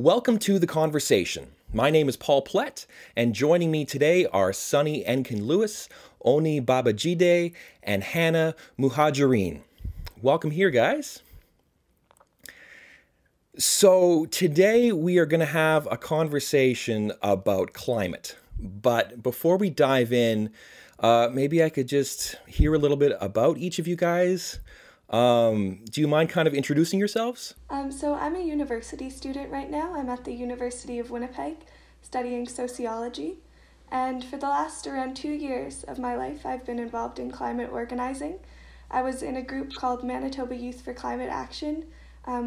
Welcome to The Conversation. My name is Paul Plett, and joining me today are Sunny Enkin Lewis, Oni Babajide, and Hannah Muhajarine. Welcome here, guys. So today we are going to have a conversation about climate. But before we dive in, maybe I could just hear a little bit about each of you guys. Do you mind kind of introducing yourselves? So I'm a university student right now. I'm at the University of Winnipeg studying sociology. And for the last around 2 years of my life, I've been involved in climate organizing. I was in a group called Manitoba Youth for Climate Action,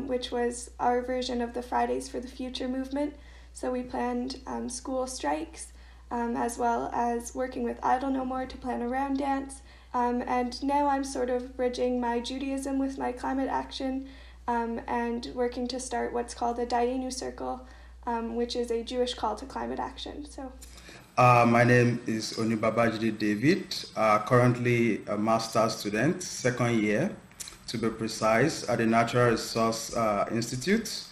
which was our version of the Fridays for the Future movement. So we planned school strikes, as well as working with Idle No More to plan a round dance. And now I'm sort of bridging my Judaism with my climate action and working to start what's called a Dayenu Circle, which is a Jewish call to climate action. So, my name is Oni Babajide David, currently a master's student, second year, to be precise, at the Natural Resource Institute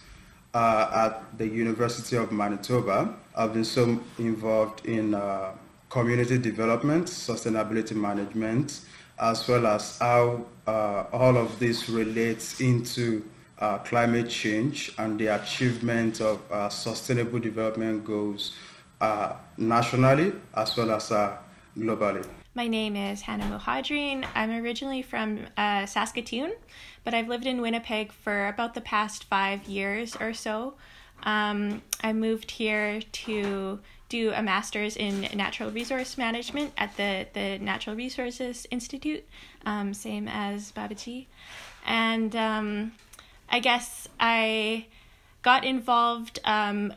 at the University of Manitoba. I've been so involved in community development, sustainability management, as well as how all of this relates into climate change and the achievement of sustainable development goals nationally as well as globally. My name is Hannah Muhajarine. I'm originally from Saskatoon, but I've lived in Winnipeg for about the past 5 years or so. I moved here to do a master's in natural resource management at the Natural Resources Institute, same as Babaji. And I guess I got involved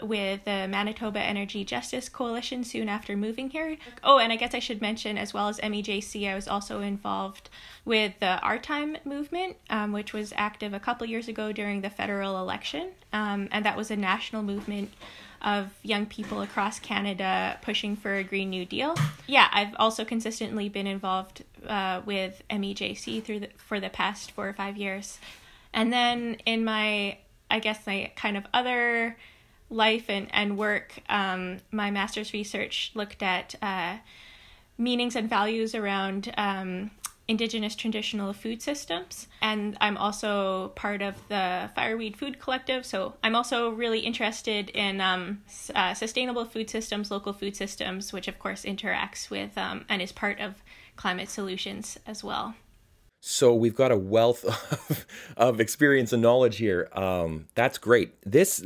with the Manitoba Energy Justice Coalition soon after moving here. Oh, and I guess I should mention, as well as MEJC, I was also involved with the Our Time movement, which was active a couple years ago during the federal election. And that was a national movement of young people across Canada pushing for a Green New Deal. Yeah, I've also consistently been involved with MEJC for the past 4 or 5 years. And then in my, I guess, my kind of other life and work, my master's research looked at meanings and values around Indigenous traditional food systems, and I'm also part of the Fireweed Food Collective, so I'm also really interested in sustainable food systems, local food systems, which of course interacts with and is part of climate solutions as well. So we've got a wealth of experience and knowledge here. That's great. This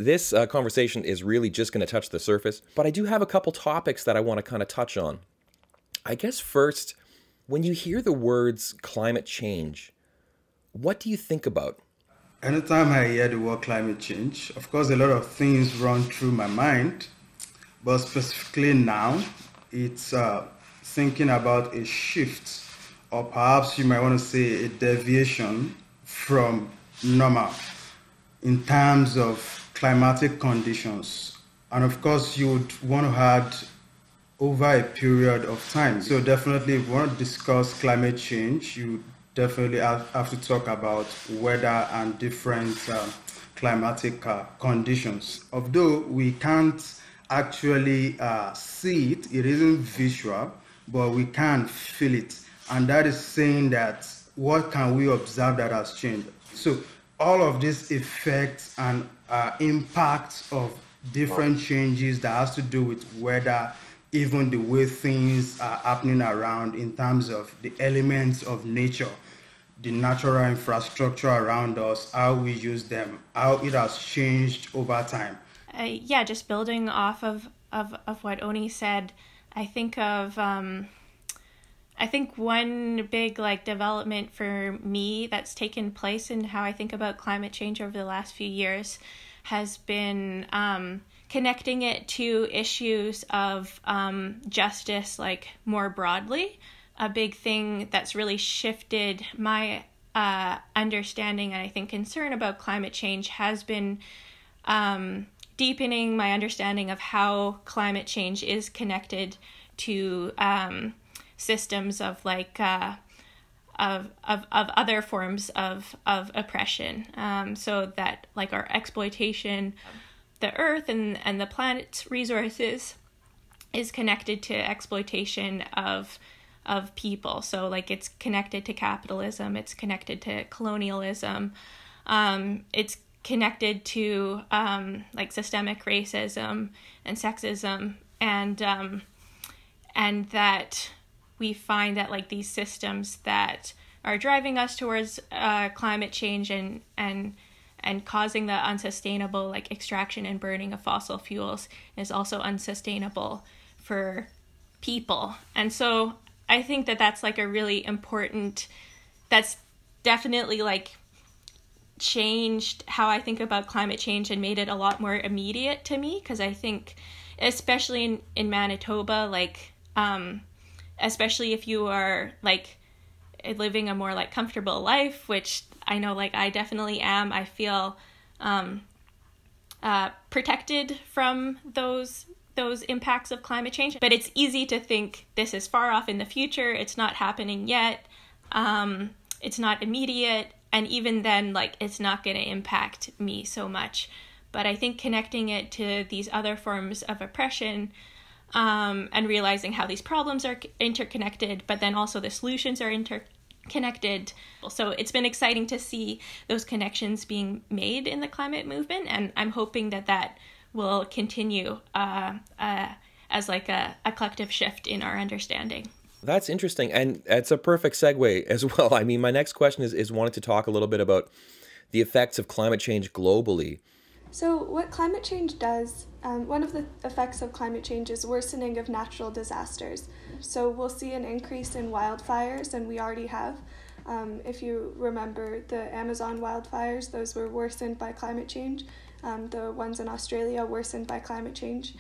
conversation is really just going to touch the surface, but I do have a couple topics that I want to kind of touch on. I guess first, when you hear the words climate change, what do you think about? Anytime I hear the word climate change, of course, a lot of things run through my mind, but specifically now, it's thinking about a shift, or perhaps you might want to say a deviation from normal in terms of climatic conditions. And of course, you would want to add over a period of time. So definitely, if you want to discuss climate change, you definitely have to talk about weather and different climatic conditions. Although we can't actually see it, it isn't visual, but we can feel it. And that is saying that what can we observe that has changed? So all of these effects and impacts of different changes that has to do with weather, even the way things are happening around in terms of the elements of nature, the natural infrastructure around us, how we use them, how it has changed over time. Yeah, just building off of what Oni said, I think of, I think one big development for me that's taken place in how I think about climate change over the last few years has been connecting it to issues of justice, more broadly. A big thing that's really shifted my understanding and I think concern about climate change has been deepening my understanding of how climate change is connected to systems of other forms of oppression. So that our exploitation the earth and the planet's resources is connected to exploitation of people. So like it's connected to capitalism, it's connected to colonialism, it's connected to like systemic racism and sexism, and that we find that like these systems that are driving us towards climate change and causing the unsustainable like extraction and burning of fossil fuels is also unsustainable for people. And so I think that that's like a really important, that's definitely like changed how I think about climate change and made it a lot more immediate to me, because I think especially in Manitoba, like especially if you are like living a more like comfortable life, which I know like I definitely am, I feel protected from those impacts of climate change. But it's easy to think this is far off in the future, it's not happening yet, it's not immediate, and even then like it's not going to impact me so much. But I think connecting it to these other forms of oppression and realizing how these problems are interconnected, but then also the solutions are interconnected. So it's been exciting to see those connections being made in the climate movement, and I'm hoping that that will continue as like a collective shift in our understanding. That's interesting, and it's a perfect segue as well. I mean, my next question is wanting to talk a little bit about the effects of climate change globally. So what climate change does, one of the effects of climate change is worsening of natural disasters. So we'll see an increase in wildfires, and we already have. If you remember the Amazon wildfires, those were worsened by climate change. The ones in Australia worsened by climate change.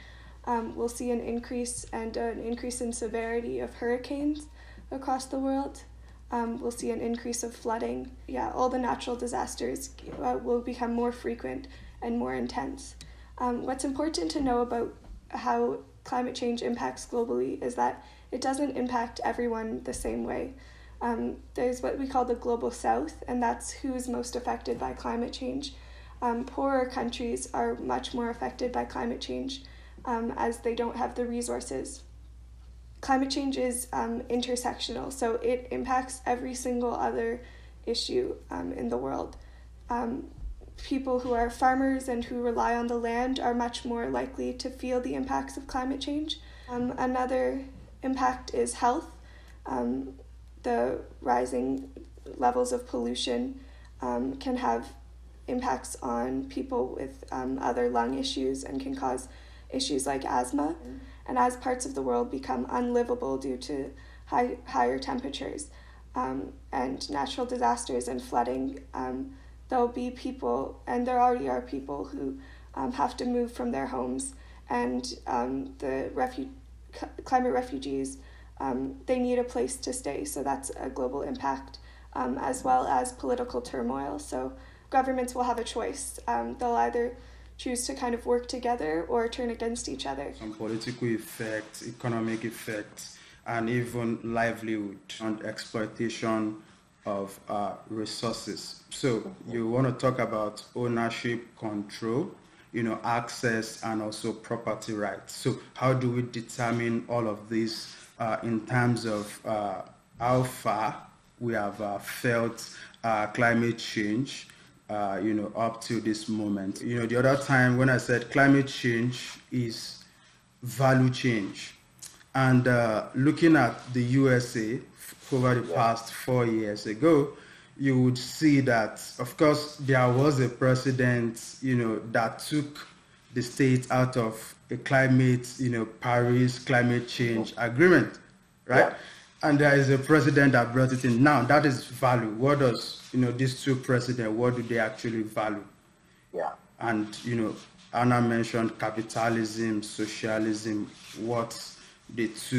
We'll see an increase and an increase in severity of hurricanes across the world. We'll see an increase of flooding. Yeah, all the natural disasters will become more frequent and more intense. What's important to know about how climate change impacts globally is that it doesn't impact everyone the same way. There's what we call the global south, and that's who is most affected by climate change. Poorer countries are much more affected by climate change as they don't have the resources. Climate change is intersectional, so it impacts every single other issue in the world. People who are farmers and who rely on the land are much more likely to feel the impacts of climate change. Another impact is health. The rising levels of pollution can have impacts on people with other lung issues and can cause issues like asthma. Mm-hmm. And as parts of the world become unlivable due to higher temperatures and natural disasters and flooding, there'll be people, and there already are people, who have to move from their homes, and the climate refugees, they need a place to stay, so that's a global impact, as well as political turmoil. So governments will have a choice. They'll either choose to kind of work together or turn against each other. Political effects, economic effects, and even livelihood and exploitation of resources. So you want to talk about ownership, control, access, and also property rights. So how do we determine all of this in terms of how far we have felt climate change, up to this moment? The other time when I said climate change is value change, and looking at the USA over the past 4 years ago, you would see that, of course, there was a precedent, that took the state out of a climate, Paris Climate Change Agreement, right? Yeah. And there is a precedent that brought it in. Now, that is value. What does, these two precedents, what do they actually value? Yeah. And, Anna mentioned capitalism, socialism, what these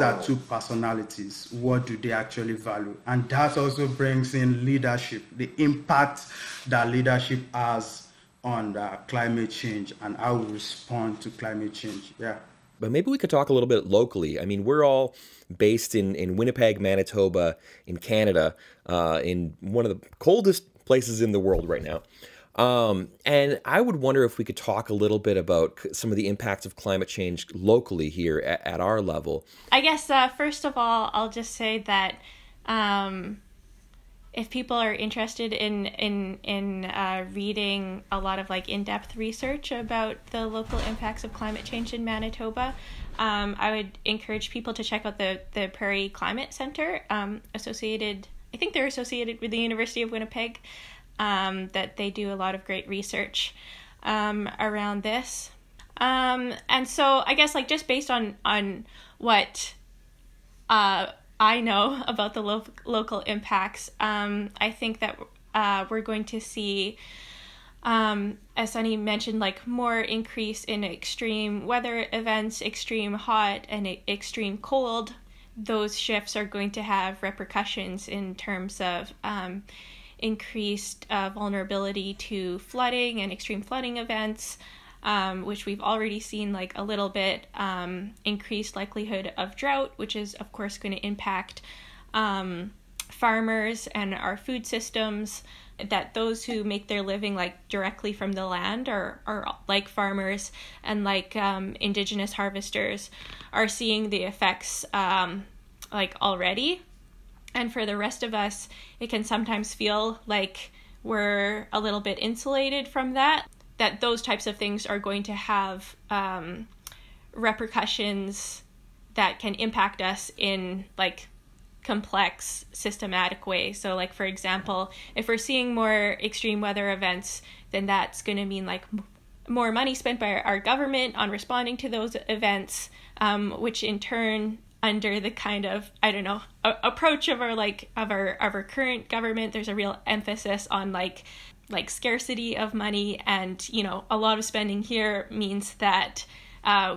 are two personalities. What do they actually value? And that also brings in leadership, the impact that leadership has on climate change and how we respond to climate change. Yeah. But maybe we could talk a little bit locally. I mean, we're all based in Winnipeg, Manitoba, in Canada, in one of the coldest places in the world right now. And I would wonder if we could talk a little bit about some of the impacts of climate change locally here at our level. I guess, first of all, I'll just say that if people are interested in reading a lot of like in-depth research about the local impacts of climate change in Manitoba, I would encourage people to check out the Prairie Climate Center, associated, I think they're associated with the University of Winnipeg, that they do a lot of great research around this. And so I guess like just based on what I know about the local impacts, I think that we're going to see, as Sunny mentioned, like more increase in extreme weather events, extreme hot and extreme cold. Those shifts are going to have repercussions in terms of increased vulnerability to flooding and extreme flooding events, which we've already seen like a little bit, increased likelihood of drought, which is of course going to impact farmers and our food systems, that those who make their living like directly from the land are like farmers and like indigenous harvesters are seeing the effects like already. And for the rest of us, it can sometimes feel like we're a little bit insulated from that, that those types of things are going to have repercussions that can impact us in like complex, systematic ways. So like, for example, if we're seeing more extreme weather events, then that's going to mean like more money spent by our government on responding to those events, which in turn, under the kind of, I don't know, approach of our like of our current government, there's a real emphasis on like scarcity of money, and you know a lot of spending here means that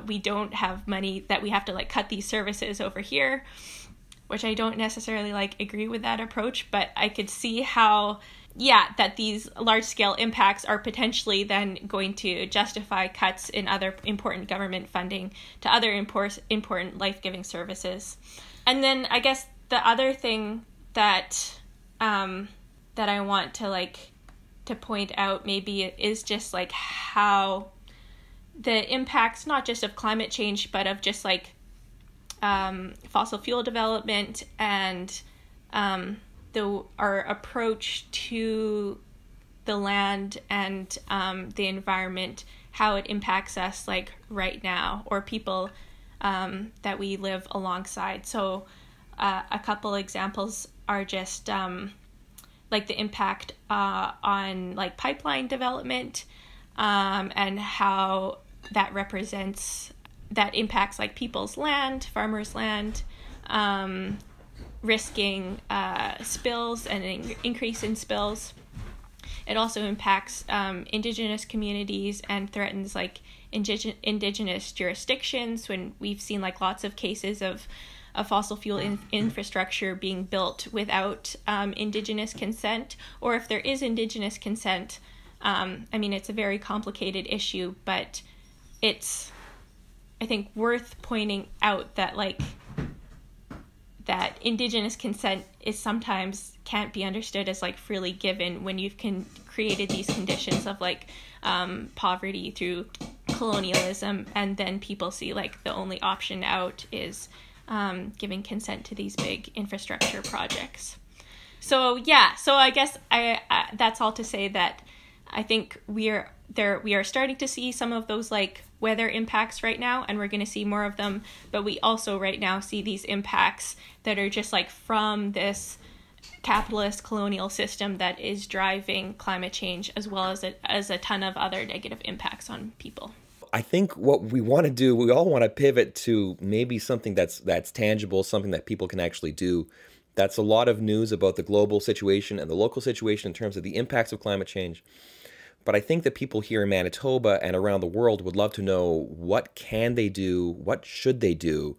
we don't have money, that we have to like cut these services over here, which I don't necessarily like agree with that approach, but I could see how that these large-scale impacts are potentially then going to justify cuts in other important government funding to other important life-giving services. And then I guess the other thing that that I want to point out maybe is just like how the impacts not just of climate change but of just like fossil fuel development and our approach to the land and the environment, how it impacts us like right now, or people that we live alongside. So a couple examples are just like the impact on like pipeline development, and how that impacts like people's land, farmers' land, risking spills and an increase in spills. It also impacts indigenous communities and threatens like indigenous jurisdictions, when we've seen like lots of cases of fossil fuel infrastructure being built without indigenous consent, or if there is indigenous consent. I mean, it's a very complicated issue, but it's, I think, worth pointing out that like that indigenous consent is sometimes can't be understood as like freely given when you've created these conditions of like poverty through colonialism, and then people see like the only option out is giving consent to these big infrastructure projects. So so I guess I that's all to say that I think we are starting to see some of those like weather impacts right now, and we're going to see more of them, but we also right now see these impacts that are just like from this capitalist colonial system that is driving climate change, as well as a ton of other negative impacts on people. I think what we want to do, we all want to pivot to maybe something that's tangible, something that people can actually do. That's a lot of news about the global situation and the local situation in terms of the impacts of climate change. But I think that people here in Manitoba and around the world would love to know, what can they do? What should they do?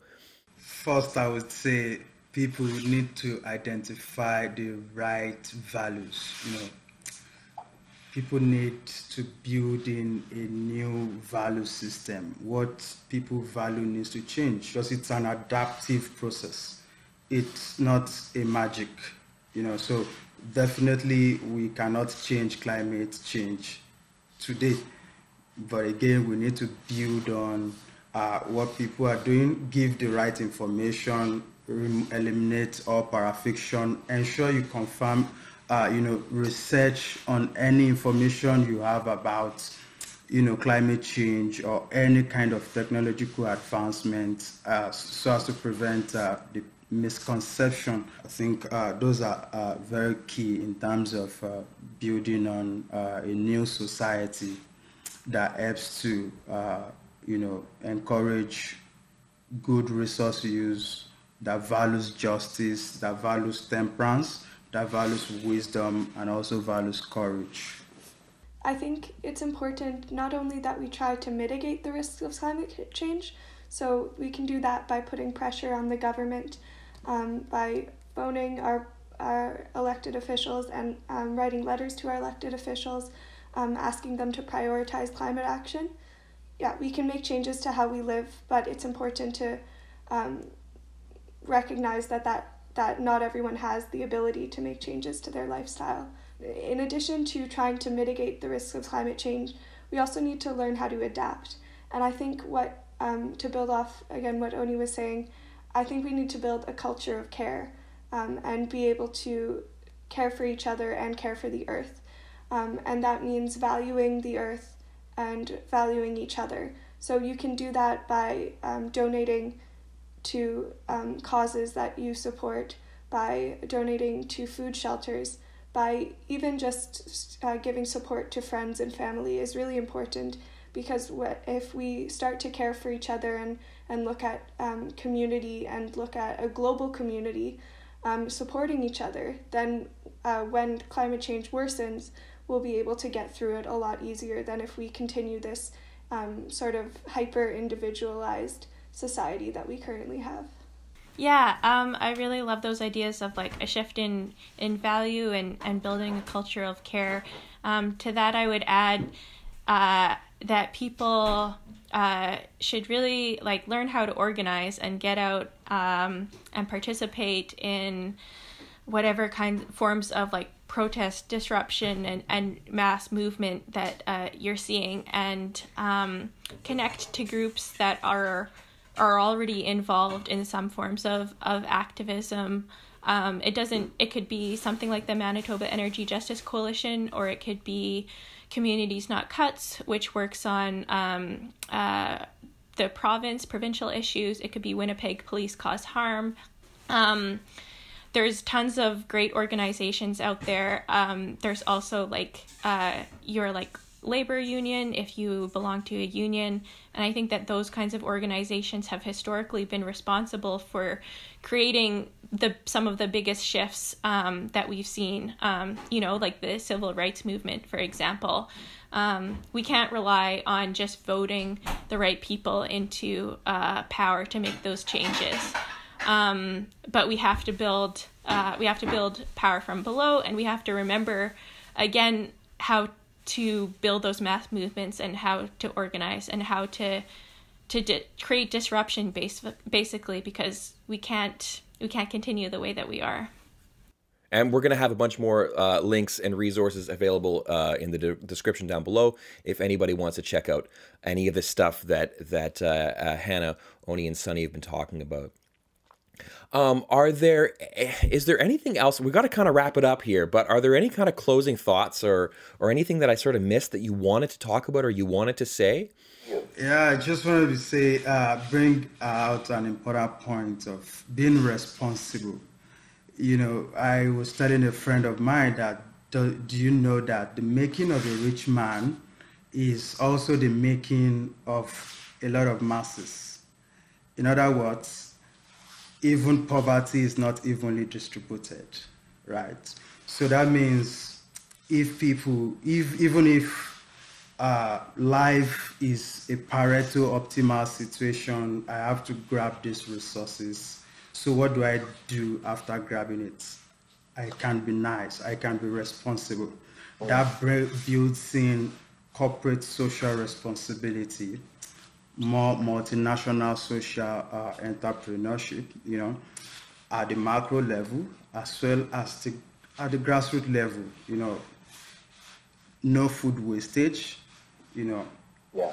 First, I would say people need to identify the right values. You know, people need to build in a new value system. What people value needs to change, because it's an adaptive process. It's not a magic You know, so definitely we cannot change climate change today. But again, we need to build on what people are doing, give the right information, eliminate all parafiction, ensure you confirm, you know, research on any information you have about, you know, climate change or any kind of technological advancement, so as to prevent the misconception. I think those are very key in terms of building on a new society that helps to, you know, encourage good resource use, that values justice, that values temperance, that values wisdom, and also values courage. I think it's important not only that we try to mitigate the risks of climate change, so we can do that by putting pressure on the government, by phoning our elected officials and writing letters to our elected officials, asking them to prioritize climate action. Yeah, we can make changes to how we live, but it's important to recognize that not everyone has the ability to make changes to their lifestyle. In addition to trying to mitigate the risks of climate change, we also need to learn how to adapt. And I think what, to build off again what Oni was saying, I think we need to build a culture of care, and be able to care for each other and care for the earth. And that means valuing the earth and valuing each other. So you can do that by donating to causes that you support, by donating to food shelters, by even just giving support to friends and family is really important, because if we start to care for each other and look at community and look at a global community supporting each other, then when climate change worsens, we'll be able to get through it a lot easier than if we continue this sort of hyper-individualized society that we currently have. Yeah, I really love those ideas of like a shift in value and building a culture of care. To that, I would add that people should really like learn how to organize and get out and participate in whatever forms of like protest, disruption, and mass movement that you're seeing, and connect to groups that are already involved in some forms of activism. It could be something like the Manitoba Energy Justice Coalition, or it could be Communities Not Cuts, which works on the provincial issues. It could be Winnipeg Police Cause Harm. There's tons of great organizations out there. There's also like your like labor union if you belong to a union, and I think that those kinds of organizations have historically been responsible for creating some of the biggest shifts that we've seen, you know, like the civil rights movement, for example. We can't rely on just voting the right people into power to make those changes, but we have to build power from below, and we have to remember again how to build those mass movements and how to organize and how to create disruption basically, because we can't continue the way that we are. And we're going to have a bunch more links and resources available in the description down below if anybody wants to check out any of the stuff that Hannah, Oni, and Sunny have been talking about. Is there anything else? We've got to kind of wrap it up here, but are there any kind of closing thoughts or anything that I sort of missed that you wanted to talk about or you wanted to say? Yeah, I just wanted to say, bring out an important point of being responsible. You know, I was telling a friend of mine that, do you know that the making of a rich man is also the making of a lot of masses? In other words, even poverty is not evenly distributed, right? So that means if life is a Pareto optimal situation, I have to grab these resources. So what do I do after grabbing it? I can be nice, I can be responsible. Oh. That builds in corporate social responsibility, more multinational social entrepreneurship, you know, at the macro level, as well as the at the grassroots level, you know, no food wastage, you know, yeah,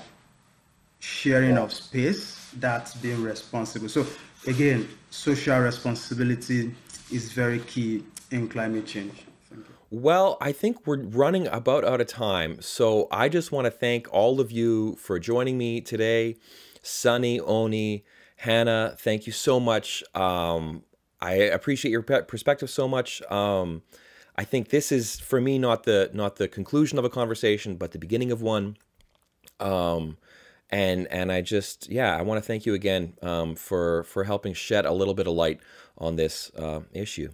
sharing of space, that's being responsible. So again, social responsibility is very key in climate change. Well, I think we're running about out of time. So I just want to thank all of you for joining me today. Sunny, Oni, Hannah, thank you so much. I appreciate your perspective so much. I think this is, for me, not the conclusion of a conversation, but the beginning of one. And I just, yeah, I want to thank you again for helping shed a little bit of light on this issue.